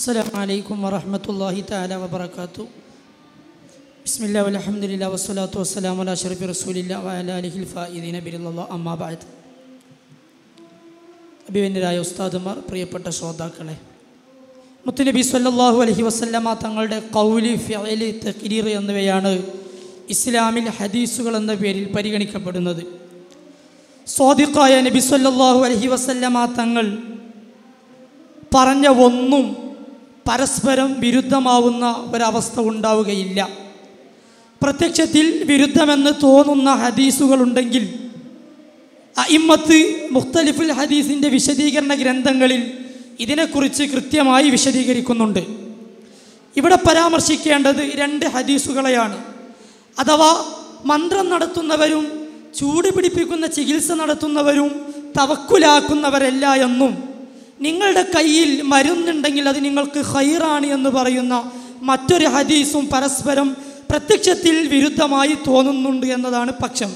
السلام عليكم ورحمة الله تعالى وبركاته. بسم الله والحمد لله والصلاة والسلام على أشرف رسول الله وعلى آله الفائزين برضا الله. أما بعد. അഭിവന്യരായ ഉസ്താദുമാർ പ്രിയപ്പെട്ട ശ്രോതാക്കളെ, മുത്തുനബി സല്ലല്ലാഹു അലൈഹി വസല്ലമ തങ്ങളുടെ ഖൗലി, ഫിഅലി, തഖ്രീർ എന്നിവയാണ് ഇസ്ലാമിൽ ഹദീസുകൾ എന്ന പേരിൽ പരിഗണിക്കപ്പെടുന്നത്. സ്വാദിഖായ നബി സല്ലല്ലാഹു അലൈഹി വസല്ലമ തങ്ങൾ പറഞ്ഞ ഒന്നും പരസ്പരം വിരുദ്ധമാവുന്ന ഒരവസ്ഥ ഉണ്ടാവുകയില്ല. പ്രത്യക്ഷത്തിൽ വിരുദ്ധമെന്ന് തോന്നുന്ന ഹദീസുകളുണ്ടെങ്കിൽ അഇമ്മത്ത് മുഖ്തലിഫുൽ ഹദീസിൻ്റെ വിശദീകരണ ഗ്രന്ഥങ്ങളിൽ ഇതിനെക്കുറിച്ച് കൃത്യമായി വിശദീകരിക്കുന്നുണ്ട്. ഇവിടെ പരാമർശിക്കേണ്ടത് രണ്ട് ഹദീസുകളെയാണ്. അഥവാ മന്ത്രം നടത്തുന്നവരും ചൂട് പിടിപ്പിക്കുന്ന ചികിത്സ നടത്തുന്നവരും തവക്കുലാക്കുന്നവരല്ല എന്നും, നിങ്ങളുടെ കയ്യിൽ മരുന്നുണ്ടെങ്കിൽ അത് നിങ്ങൾക്ക് ഖൈറാണ് എന്ന് പറയുന്ന മറ്റൊരു ഹദീസും പരസ്പരം പ്രത്യക്ഷത്തിൽ വിരുദ്ധമായി തോന്നുന്നുണ്ട് എന്നതാണ് പക്ഷം.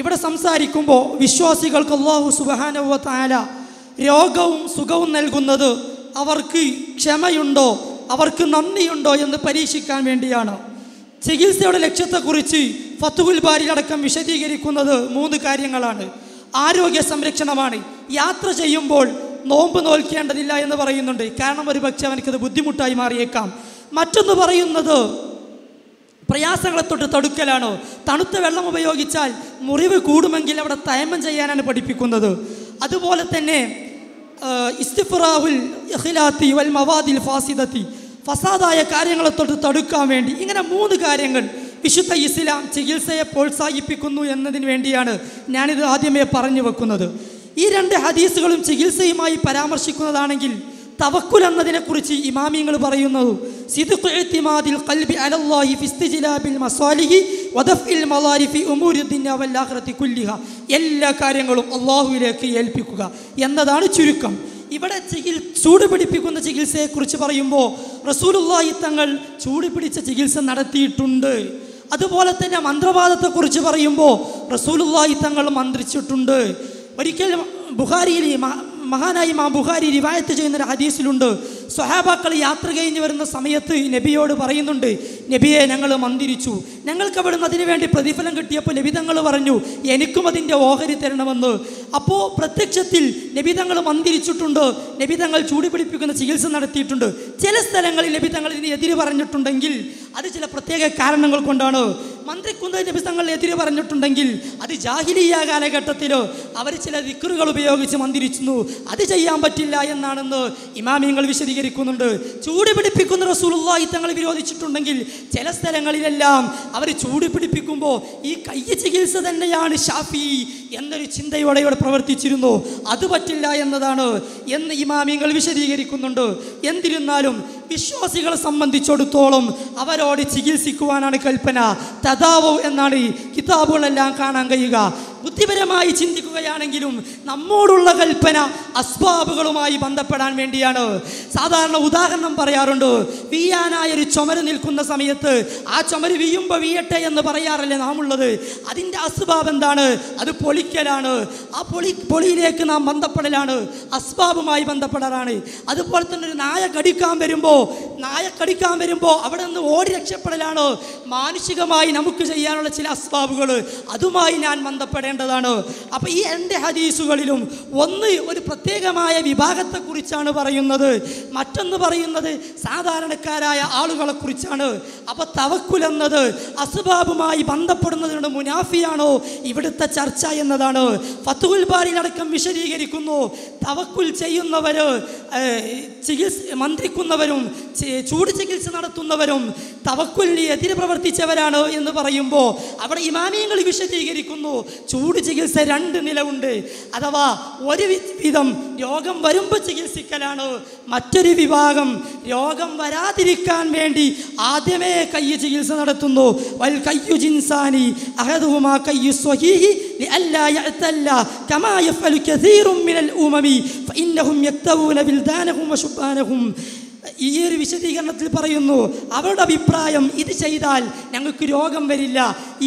ഇവിടെ സംസാരിക്കുമ്പോൾ വിശ്വാസികൾക്ക് അല്ലാഹു സുബ്ഹാനഹു വ തആല രോഗവും സുഖവും നൽകുന്നത് അവർക്ക് ക്ഷമയുണ്ടോ, അവർക്ക് നന്ദിയുണ്ടോ എന്ന് പരീക്ഷിക്കാൻ വേണ്ടിയാണ്. ചികിത്സയുടെ ലക്ഷ്യത്തെക്കുറിച്ച് ഫത്ഹുൽ ബാരി അടക്കം വിശദീകരിക്കുന്നത് മൂന്ന് കാര്യങ്ങളാണ്. ആരോഗ്യ സംരക്ഷണമാണ്. യാത്ര ചെയ്യുമ്പോൾ നോമ്പ് നോൽക്കേണ്ടതില്ല എന്ന് പറയുന്നുണ്ട്, കാരണം ഒരു പക്ഷേ അവനക്കത് ബുദ്ധിമുട്ടായി മാറിയേക്കാം. മറ്റൊന്ന് പറയുന്നത് പ്രയാസങ്ങളെ തൊട്ട് തടുക്കലാണ്. തണുത്ത വെള്ളം ഉപയോഗിച്ചാൽ മുറിവ് കൂടുമെങ്കിൽ അവിടെ തയമ്മം ചെയ്യാനാണ് പഠിപ്പിക്കുന്നത്. അതുപോലെ തന്നെ ഇസ്തിഫ്റാഉൽ ഇഖ്ലാത്തി വൽ മവാദിൽ ഫാസിദത്തി, ഫസാദായ കാര്യങ്ങളെ തൊട്ട് തടുക്കാൻ വേണ്ടി. ഇങ്ങനെ മൂന്ന് കാര്യങ്ങൾ വിശുദ്ധ ഇസ്ലാം ചികിത്സയെ പ്രോത്സാഹിപ്പിക്കുന്നു എന്നതിന് വേണ്ടിയാണ് ഞാനിത് ആദ്യമേ പറഞ്ഞു വെക്കുന്നത്. ഈ രണ്ട് ഹദീസുകളും ചികിത്സയുമായി പരാമർശിക്കുന്നതാണെങ്കിൽ തവക്കുൽ എന്നതിനെക്കുറിച്ച് ഇമാമിങ്ങൾ പറയുന്നത് സിദ്ഖു ഇഅ്തിമാദിൽ ഖൽബി അലല്ലാഹി ഫി ഇസ്തിജ്ലാബിൽ മസാലിഹി വദഫിൽ മളാരിഫി ഉമൂരിദ് ദുനിയ വൽ ആഖിറത്തി കുല്ലിഹ, എല്ലാ കാര്യങ്ങളും അല്ലാഹുവിലേക്ക് ഏൽപ്പിക്കുക എന്നതാണ് ചുരുക്കം. ഇവിടെ ചൂട് പിടിപ്പിക്കുന്ന ചികിത്സയെക്കുറിച്ച് പറയുമ്പോൾ റസൂലുള്ളാഹി തങ്ങൾ ചൂട് പിടിച്ച ചികിത്സ നടത്തിയിട്ടുണ്ട്. അതുപോലെ തന്നെ മന്ത്രവാദത്തെക്കുറിച്ച് പറയുമ്പോൾ റസൂലുള്ളാഹി തങ്ങൾ മന്ത്രിച്ചിട്ടുണ്ട്. ഒരിക്കൽ ബുഖാരിയിൽ മഹാനായി ഇമാം ബുഖാരി റിവായത്ത് ചെയ്യുന്നൊരു ഹദീസിലുണ്ട്, സ്വഹാബാക്കൾ യാത്ര കഴിഞ്ഞ് വരുന്ന സമയത്ത് നബിയോട് പറയുന്നുണ്ട്, നബിയെ ഞങ്ങൾ മന്ദിരിച്ചു, ഞങ്ങൾക്ക് അവിടുന്ന് അതിനുവേണ്ടി പ്രതിഫലം കിട്ടിയപ്പോൾ നബി തങ്ങൾ പറഞ്ഞു എനിക്കും അതിൻ്റെ ഓഹരി തരണമെന്ന്. അപ്പോൾ പ്രത്യക്ഷത്തിൽ നബി തങ്ങൾ മന്ദിരിച്ചിട്ടുണ്ട്, നബി തങ്ങൾ ചൂടുപിടിപ്പിക്കുന്ന ചികിത്സ നടത്തിയിട്ടുണ്ട്. ചില സ്ഥലങ്ങളിൽ നബി തങ്ങൾ ഇതിനെതിരെ പറഞ്ഞിട്ടുണ്ടെങ്കിൽ അത് ചില പ്രത്യേക കാരണങ്ങൾ കൊണ്ടാണ്. മന്ത്രിക്കുന്നതിന് നബി തങ്ങൾ എതിരെ പറഞ്ഞിട്ടുണ്ടെങ്കിൽ അത് ജാഹിലിയ്യ കാലഘട്ടത്തിലോ അവർ ചില ദിക്റുകൾ ഉപയോഗിച്ച് മന്ത്രിച്ചിരുന്നു, അത് ചെയ്യാൻ പറ്റില്ല എന്നാണെന്ന് ഇമാമിങ്ങൾ വിശദീകരിക്കുന്നുണ്ട്. ചൂടുപിടിപ്പിക്കുന്ന റസൂലുള്ളാഹി തങ്ങൾ വിരോധിച്ചിട്ടുണ്ടെങ്കിൽ ചില സ്ഥലങ്ങളിലെല്ലാം അവർ ചൂടുപിടിപ്പിക്കുമ്പോൾ ഈ കൈ ചികിത്സ തന്നെയാണ് ഷാഫി എന്നൊരു ചിന്തയോടെ ഇവിടെ പ്രവർത്തിച്ചിരുന്നു, അത് പറ്റില്ല എന്നതാണ് എന്ന് ഇമാമിങ്ങൾ വിശദീകരിക്കുന്നുണ്ട്. എന്നിരുന്നാലും വിശ്വാസികളെ സംബന്ധിച്ചിടത്തോളം അവരോട് ചികിത്സിക്കുവാനാണ് കൽപ്പന. തദാവു എന്നാണ് ഈ കിതാബുകളെല്ലാം കാണാൻ കഴിയുക. ബുദ്ധിപരമായി ചിന്തിക്കുകയാണെങ്കിലും നമ്മോടുള്ള കൽപ്പന അസ്ബാബുകളുമായി ബന്ധപ്പെടാൻ വേണ്ടിയാണ്. സാധാരണ ഉദാഹരണം പറയാറുണ്ട്, വീയാനായൊരു ചുമര് നിൽക്കുന്ന സമയത്ത് ആ ചുമര് വീയുമ്പോൾ വീയട്ടെ എന്ന് പറയാറല്ലേ നാം ഉള്ളത്. അതിൻ്റെ അസ്ബാബ് എന്താണ്? അത് പൊളിക്കലാണ്. ആ പൊളിയിലേക്ക് നാം ബന്ധപ്പെടലാണ്, അസ്ബാബുമായി ബന്ധപ്പെടാറാണ്. അതുപോലെ തന്നെ ഒരു നായ കടിക്കാൻ വരുമ്പോൾ അവിടെ നിന്ന് ഓടി രക്ഷപ്പെടലാണ്. മാനുഷികമായി നമുക്ക് ചെയ്യാനുള്ള ചില അസ്ബാബുകൾ, അതുമായി ഞാൻ ബന്ധപ്പെടേണ്ട. അപ്പോൾ ഈ രണ്ട് ഹദീസുകളിലും ഒന്ന് ഒരു പ്രത്യേകമായ വിഭാഗത്തെക്കുറിച്ചാണ് പറയുന്നത്, മറ്റൊന്ന് പറയുന്നത് സാധാരണക്കാരായ ആളുകളെക്കുറിച്ചാണ്. അപ്പോൾ തവക്കുൽ എന്നത് അസ്ബാബുമായി ബന്ധപ്പെടുന്നതിനോട് മുനാഫിയാണോ ഇവിടുത്തെ ചർച്ച എന്നതാണ്. ഫത്ഹുൽ ബാരിയിലടക്കം വിശദീകരിക്കുന്നു, തവക്കുൽ ചെയ്യുന്നവർ മന്ത്രിക്കുന്നവരും ചൂട് ചികിത്സ നടത്തുന്നവരും തവക്കുലിന് എതിരെ പ്രവർത്തിച്ചവരാണ് എന്ന് പറയുമ്പോൾ അവിടെ ഇമാമിയങ്ങൾ വിശദീകരിക്കുന്നു, ചൂട് ചികിത്സ രണ്ട് നിലമുണ്ട്. അഥവാ ഒരു വിധം രോഗം വരുമ്പോൾ ചികിത്സിക്കലാണ്, മറ്റൊരു വിഭാഗം രോഗം വരാതിരിക്കാൻ വേണ്ടി ആദ്യമേ കൈ ചികിത്സ നടത്തുന്നു. വൽ കയ്യു ജിൻസാനി അഹദുഹുമാ കയ്യു സ്വഹീഹി ലിഅല്ലാ യഅതല്ല കമാ യഫ്അലു കസീറുൻ മിനൽ ഉമമി ഫഇന്നഹും യക്തവൂന ബിൽദാനഹും വശുബാനഹും. ഈ ഒരു വിശദീകരണത്തിൽ പറയുന്നു അവരുടെ അഭിപ്രായം, ഇത് ചെയ്താൽ ഞങ്ങൾക്ക് രോഗം വരില്ല.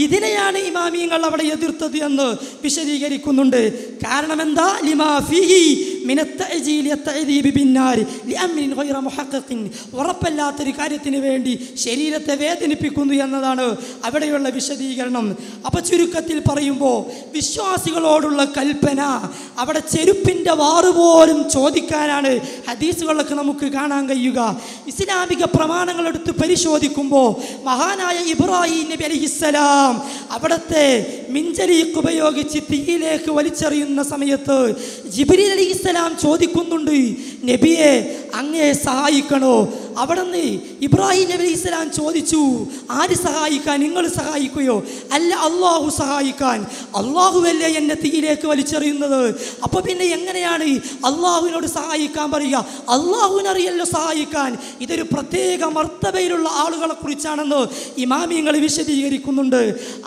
ഇതിനെയാണ് ഇമാമിയങ്ങൾ അവിടെ എതിർത്തത് എന്ന് വിശദീകരിക്കുന്നുണ്ട്. കാരണം എന്താ? ലിമാ ഫീഹി من التعجيل التعذيب بالنار لأمر غير محقق ورب الله تركاريتين بيندي شريرة تبيتين بيكوندو يندانو أبدي ولا بيشدي كرنام أبتشيرو كتيل بريمبو بيشواسي كلودو لا كالبنا أبدا تشيرو بيندا وارو بورم صودي كارانه حديث ولا كلامو كعانانغ يوغا إسلام بيك برمانانغ لودو بريش صودي كumbو مهانا يا إبراهيم النبي عليه السلام أبدا منجري كبيوغي تيلة كواليشري نسميته جبريل عليه السلام صودي كوندوندي نبيه أنغي سهاي كنو أبداً إبراهيم نبي الإسلام صوديشو آدي سهاي كان إنغال سهاي كيو الله سهاي كان الله ولا ينتهي إليك وليشري نذو أبوبينه يعنى يعني الله ينور سهاي كان بريا الله ينار يلا سهاي كان إذا ري برتيك مرتبة يلا آلوغلا كوريشان نذو إمامي إنغال بيشدي يعري كوندوندو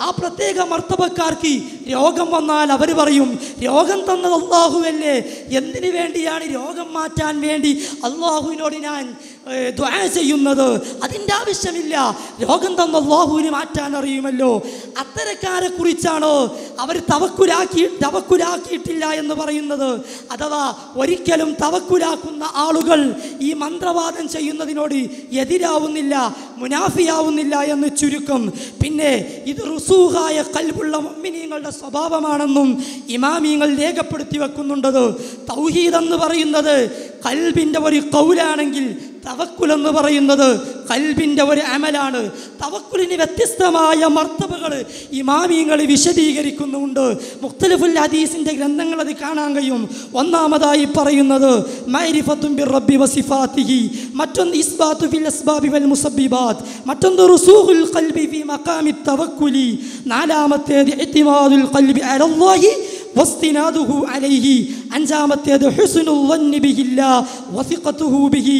آب برتيك مرتبة كاركي ريوعم بنا لبري بريوم ريوعم تندل الله ولا يندني بيندي يعني ريوعم ما تان بيندي الله ينورينان دعاء سيمنده أدين دابش ميلا رجعن دم الله بوري ما تاناري مللو أتركاره كوريشانو أبري تابكورا كير تلا يندباري يندو أدوا وريكلهم تابكورا كونا آلوغل يي مانترا وادن سيمندي نودي يديرا أونيلا منافيا أونيلا يندشوريكم بينه يدروسوها يقلب الله مؤمنينغل دا صبابا مانندم إمامينغل ليك بدتيه كوندندو توحيد يندباري يندو قلبين دباري قولا أنغيل تفكّل النبار يندو قلبين دوري عملانه تفكّلني بتستمع يا مرتبعه إمامينغلي بيشديكري كنوندو مختلف الحديث إن تكرندنغلا دكانانغيوم ونامدا يبار يندو ما يريفتم بالرب وصفاته ماتن إثبات في الأسباب والمسببات ماتن رسوخ القلب في مقام التفكّل نعلامة اعتماد القلب على الله واستناده عليه അഞ്ചാമത്തേത് ഹുസ്നുൽ വന്നി ബിഹില്ല വസിഖതുഹു ബിഹി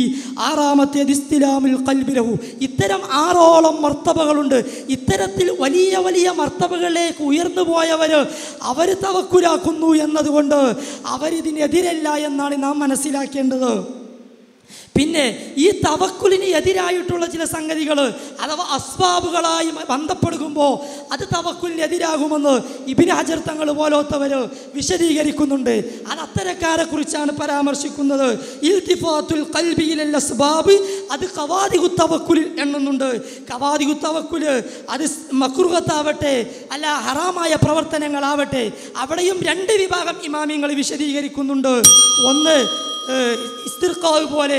ആറാമത്തേത് ഇസ്തിലാമുൽ ഖൽബി ലഹു ഇത്തരം ആറോളം മർത്തബകളുണ്ട് ഇത്തരത്തിൽ വലിയ വലിയ മർത്തബകളിലേക്ക് ഉയർന്നു പോയവർ അവർ തവക്കുലാക്കുന്നു എന്നതുകൊണ്ട് അവർ ഇതിനെതിരല്ല എന്നാണ് നാം മനസ്സിലാക്കേണ്ടത് പിന്നെ ഈ തവക്കുലിനെ എതിരായിട്ടുള്ള ചില സംഗതികൾ അഥവാ അസ്ബാബുകളായി ബന്ധപ്പെടുമ്പോൾ അത് തവക്കുലിന് എതിരാകുമെന്ന് ഇബ്നു ഹജർ തങ്ങൾ പോലോത്തവർ വിശദീകരിക്കുന്നുണ്ട്. അത് അത്തരക്കാരെ കുറിച്ചാണ് പരാമർശിക്കുന്നത്. ഇൽതിഫാത്തുൽ ഖൽബി ഇലൽ അസ്ബാബ് അത് ഖവാദിഖു തവക്കുൽ എന്നുണ്ട്. ഖവാദിഖു തവക്കുൽ അത് മക്റൂഹത്താവട്ടെ അല്ല ഹറാമായ പ്രവർത്തനങ്ങളാവട്ടെ അവിടെയും രണ്ട് വിഭാഗം ഇമാമിങ്ങൾ വിശദീകരിക്കുന്നുണ്ട്. ഒന്ന് ഇസ്തിർഖാവ് പോലെ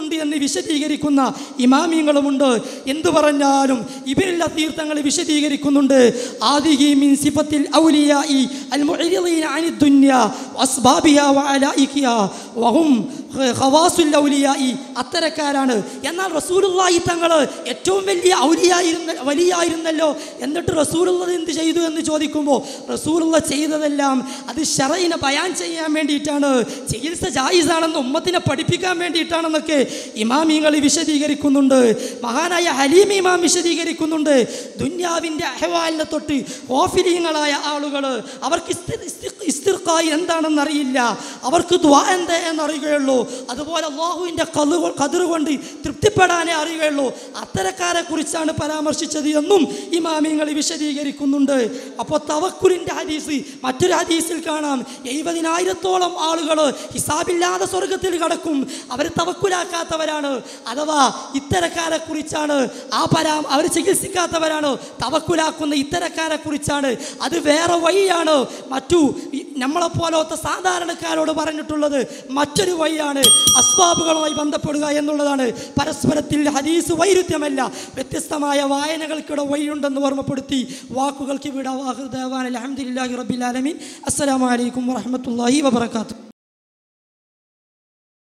എന്ന് വിശദീകരിക്കുന്ന ഇമാമിങ്ങളുമുണ്ട്. എന്തു പറഞ്ഞാലും ഇബ്നുൽ അസീർ തങ്ങൾ വിശദീകരിക്കുന്നുണ്ട്, ആദിഹി മിൻ സിഫത്തിൽ ഔലിയാഇ അൽ മുഅരിദീന അനി ദുനിയ വഅസ്ബാബിഹാ വഅലായിഹാ വഹും ഖവാസുൽ ഔലിയാഇ. അത്തരക്കാരാണ്. എന്നാൽ റസൂലുള്ളാഹി തങ്ങൾ ഏറ്റവും വലിയ വലിയായിരുന്നല്ലോ, എന്നിട്ട് റസൂലുള്ളാഹി എന്ത് ചെയ്തു എന്ന് ചോദിക്കുമ്പോൾ റസൂലുള്ളാഹി ചെയ്തതെല്ലാം അത് ശറഇനെ ബയാൻ ചെയ്യാൻ വേണ്ടിയിട്ടാണ്, ചികിത്സ ജായിസാണെന്ന് ഉമ്മത്തിനെ പഠിപ്പിക്കാൻ വേണ്ടിയിട്ടാണെന്നൊക്കെ ഇമാമിങ്ങൾ വിശദീകരിക്കുന്നുണ്ട്. മഹാനായ ഹലീം ഇമാം വിശദീകരിക്കുന്നുണ്ട്, ദുന്യാവിൻ്റെ അഹ്വാലിനെ തൊട്ട് ഓഫിലിയങ്ങളായ ആളുകൾ അവർക്ക് ഇസ്തിർഖായി എന്താണെന്നറിയില്ല, അവർക്ക് ദുആ എന്താ എന്നറിയുകയുള്ളൂ, അതുപോലെ അല്ലാഹുവിൻ്റെ ഖദർ കൊണ്ട് തൃപ്തിപ്പെടാനേ അറിയുകയുള്ളൂ. അത്തരക്കാരെ കുറിച്ചാണ് പരാമർശിച്ചത് എന്നും ഇമാമിങ്ങൾ വിശദീകരിക്കുന്നുണ്ട്. അപ്പോൾ തവക്കുലിൻ്റെ ഹദീസ് മറ്റൊരു ഹദീസിൽ കാണാം, 70,000-ഓളം ആളുകൾ ഹിസാബില്ലാതെ സ്വർഗത്തിൽ കടക്കും, അവർ തവക്കുലാക്കാത്തവരാണ്. അഥവാ ഇത്തരക്കാരെ കുറിച്ചാണ് അവർ ചികിത്സിക്കാത്തവരാണ്, തവക്കുലാക്കുന്ന ഇത്തരക്കാരെ കുറിച്ചാണ്. അത് വേറെ വഴിയാണ് മറ്റു നമ്മളെപ്പോലത്തെ സാധാരണക്കാരോട് പറഞ്ഞിട്ടുള്ളത് മറ്റൊരു വഴിയാണ്, അസ്ബാബുകളുമായി ബന്ധപ്പെടുക എന്നുള്ളതാണ്. പരസ്പരത്തിൽ ഹദീസ് വൈരുദ്ധ്യമല്ല, വ്യത്യസ്തമായ വായനകൾക്കിടെ വഴിയുണ്ടെന്ന് ഓർമ്മപ്പെടുത്തി വാക്കുകൾക്ക് വിട വാഹുദേവാൻ. അൽഹംദുലില്ലാഹി റബ്ബിൽ ആലമീൻ. അസ്സലാമു അലൈക്കും വറഹ്മത്തുള്ളാഹി വബറകാതുഹു.